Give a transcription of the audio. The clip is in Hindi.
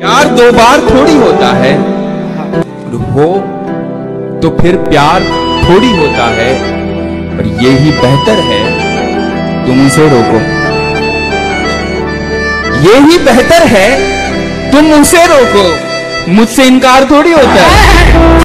प्यार दो बार थोड़ी होता है, हो तो फिर प्यार थोड़ी होता है, पर यह ही बेहतर है तुम उसे रोको। ये ही बेहतर है तुम उसे रोको, मुझसे इनकार थोड़ी होता है।